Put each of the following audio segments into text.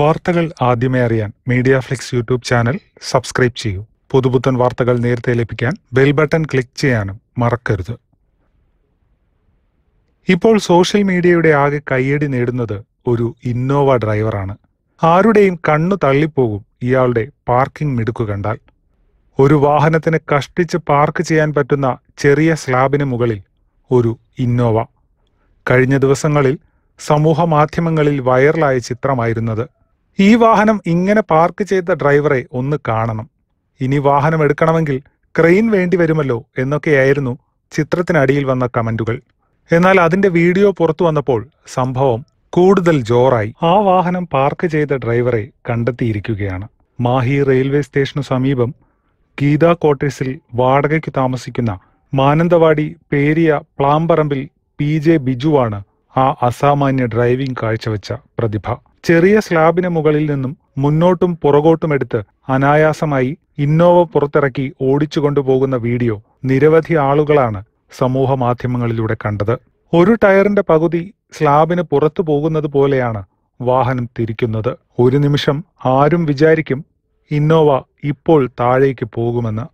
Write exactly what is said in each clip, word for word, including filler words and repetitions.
വാർത്തകൾ ആദ്യമേ അറിയാൻ media flex YouTube channel subscribe ചെയ്യൂ. പുതുപുത്തൻ വാർത്തകൾ നേരത്തെ ലഭിക്കാൻ ബെൽ ബട്ടൺ ക്ലിക്ക് ചെയ്യാനും മറക്കരുത്. ഇപ്പോൾ സോഷ്യൽ മീഡിയയുടെ ആകെ കയ്യടി നേടുന്നത് ഒരു ഇന്നോവ ഡ്രൈവറാണ്. ആരുടെയും കണ്ണു തള്ളിപ്പോകും ഇയാളുടെ പാർക്കിംഗ് മിടുക്ക് കണ്ടാൽ. ഒരു വാഹനത്തിന് കഷ്ടിച്ച് പാർക്ക് ചെയ്യാൻ പറ്റുന്ന ചെറിയ സ്ലാബിന് മുകളിൽ ഒരു ഇന്നോവ. കഴിഞ്ഞ ദിവസങ്ങളിൽ സമൂഹ മാധ്യമങ്ങളിൽ വൈറലായ ചിത്രമായിരുന്നത്. ഈ വാഹനം ഇങ്ങനെ പാർക്ക് ചെയ്ത ഡ്രൈവറെ ഒന്ന് കാണണം, ഇനി വാഹനം എടുക്കണമെങ്കിൽ ക്രെയിൻ വേണ്ടി വരുമല്ലോ എന്നൊക്കെയായിരുന്നു ചിത്രത്തിനടിയിൽ വന്ന കമന്റുകൾ. എന്നാൽ അതിന്റെ വീഡിയോ പുറത്തു വന്നപ്പോൾ സംഭവം കൂടുതൽ ജോറായി. ആ വാഹനം പാർക്ക് ചെയ്ത ഡ്രൈവറെ കണ്ടെത്തിയിരിക്കുകയാണ്. മാഹി റെയിൽവേ സ്റ്റേഷനു സമീപം ഗീതാ കോട്ടേഴ്സിൽ വാടകയ്ക്ക് താമസിക്കുന്ന മാനന്തവാടി പേരിയ പ്ലാമ്പറമ്പിൽ പി ജെ ബിജുവാണ് ആ അസാമാന്യ ഡ്രൈവിംഗ് കാഴ്ചവെച്ച പ്രതിഭ. ചെറിയ സ്ലാബിന് മുകളിൽ നിന്നും മുന്നോട്ടും പുറകോട്ടുമെടുത്ത് അനായാസമായി ഇന്നോവ പുറത്തിറക്കി ഓടിച്ചു കൊണ്ടുപോകുന്ന വീഡിയോ നിരവധി ആളുകളാണ് സമൂഹ മാധ്യമങ്ങളിലൂടെ കണ്ടത്. ഒരു ടയറിന്റെ പകുതി സ്ലാബിന് പുറത്തു പോകുന്നത് പോലെയാണ് വാഹനം തിരിക്കുന്നത്. ഒരു നിമിഷം ആരും വിചാരിക്കും ഇന്നോവ ഇപ്പോൾ താഴേക്ക് പോകുമെന്ന്.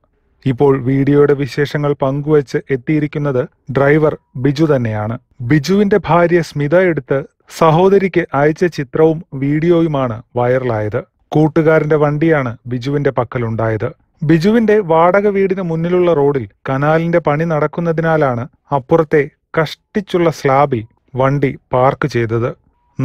ഇപ്പോൾ വീഡിയോയുടെ വിശേഷങ്ങൾ പങ്കുവച്ച് എത്തിയിരിക്കുന്നത് ഡ്രൈവർ ബിജു തന്നെയാണ്. ബിജുവിന്റെ ഭാര്യ സ്മിത എടുത്ത് സഹോദരിക്ക് അയച്ച ചിത്രവും വീഡിയോയുമാണ് വൈറലായത്. കൂട്ടുകാരന്റെ വണ്ടിയാണ് ബിജുവിന്റെ പക്കലുണ്ടായത്. ബിജുവിന്റെ വാടക വീടിന് മുന്നിലുള്ള റോഡിൽ കനാലിന്റെ പണി നടക്കുന്നതിനാലാണ് അപ്പുറത്തെ കഷ്ടിച്ചുള്ള സ്ലാബിൽ വണ്ടി പാർക്ക് ചെയ്തത്.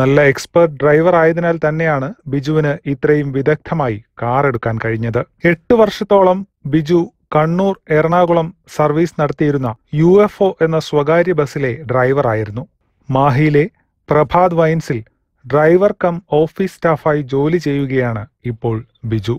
നല്ല എക്സ്പെർട്ട് ഡ്രൈവർ ആയതിനാൽ തന്നെയാണ് ബിജുവിന് ഇത്രയും വിദഗ്ധമായി കാർ എടുക്കാൻ കഴിഞ്ഞത്. എട്ട് വർഷത്തോളം ബിജു കണ്ണൂർ എറണാകുളം സർവീസ് നടത്തിയിരുന്ന യു എഫ് ഒ എന്ന സ്വകാര്യ ബസ്സിലെ ഡ്രൈവറായിരുന്നു. മാഹിയിലെ പ്രഭാത് വൈൻസിൽ ഡ്രൈവർ കം ഓഫീസ് സ്റ്റാഫായി ജോലി ചെയ്യുകയാണ് ഇപ്പോൾ ബിജു.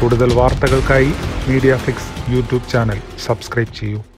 കൂടുതൽ വാർത്തകൾക്കായി media flex YouTube channel subscribe ചെയ്യൂ.